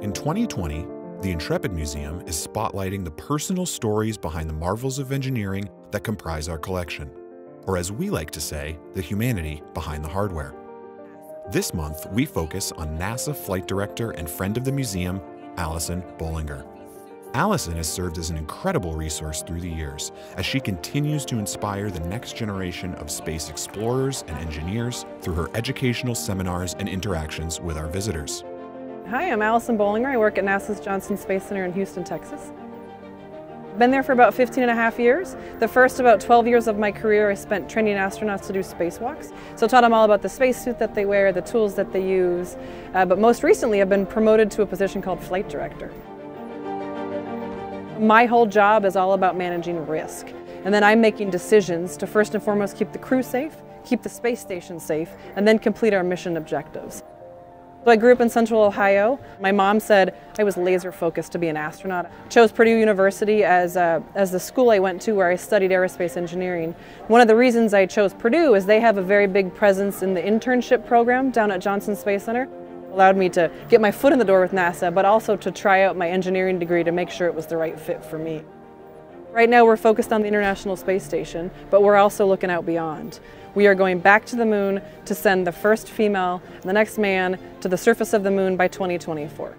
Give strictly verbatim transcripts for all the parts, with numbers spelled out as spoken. In twenty twenty, the Intrepid Museum is spotlighting the personal stories behind the marvels of engineering that comprise our collection, or as we like to say, the humanity behind the hardware. This month, we focus on NASA Flight Director and friend of the museum, Allison Bolinger. Allison has served as an incredible resource through the years as she continues to inspire the next generation of space explorers and engineers through her educational seminars and interactions with our visitors. Hi, I'm Allison Bolinger. I work at NASA's Johnson Space Center in Houston, Texas. I've been there for about fifteen and a half years. The first about twelve years of my career I spent training astronauts to do spacewalks. So I taught them all about the spacesuit that they wear, the tools that they use, uh, but most recently I've been promoted to a position called Flight Director. My whole job is all about managing risk, and then I'm making decisions to first and foremost keep the crew safe, keep the space station safe, and then complete our mission objectives. So I grew up in Central Ohio. My mom said I was laser focused to be an astronaut. I chose Purdue University as, a, as the school I went to where I studied aerospace engineering. One of the reasons I chose Purdue is they have a very big presence in the internship program down at Johnson Space Center. Allowed me to get my foot in the door with NASA, but also to try out my engineering degree to make sure it was the right fit for me. Right now we're focused on the International Space Station, but we're also looking out beyond. We are going back to the moon to send the first female, the next man, to the surface of the moon by twenty twenty-four.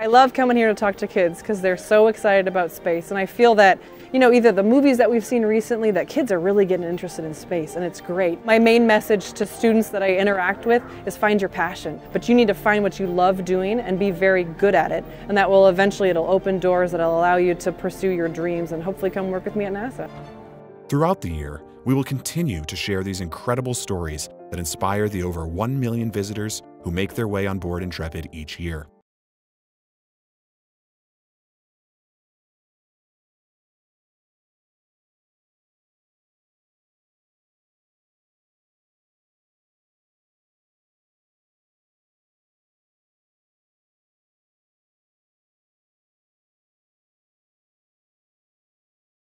I love coming here to talk to kids because they're so excited about space, and I feel that, you know, either the movies that we've seen recently, that kids are really getting interested in space, and it's great. My main message to students that I interact with is find your passion, but you need to find what you love doing and be very good at it, and that will eventually, it'll open doors that'll allow you to pursue your dreams and hopefully come work with me at NASA. Throughout the year, we will continue to share these incredible stories that inspire the over one million visitors who make their way on board Intrepid each year.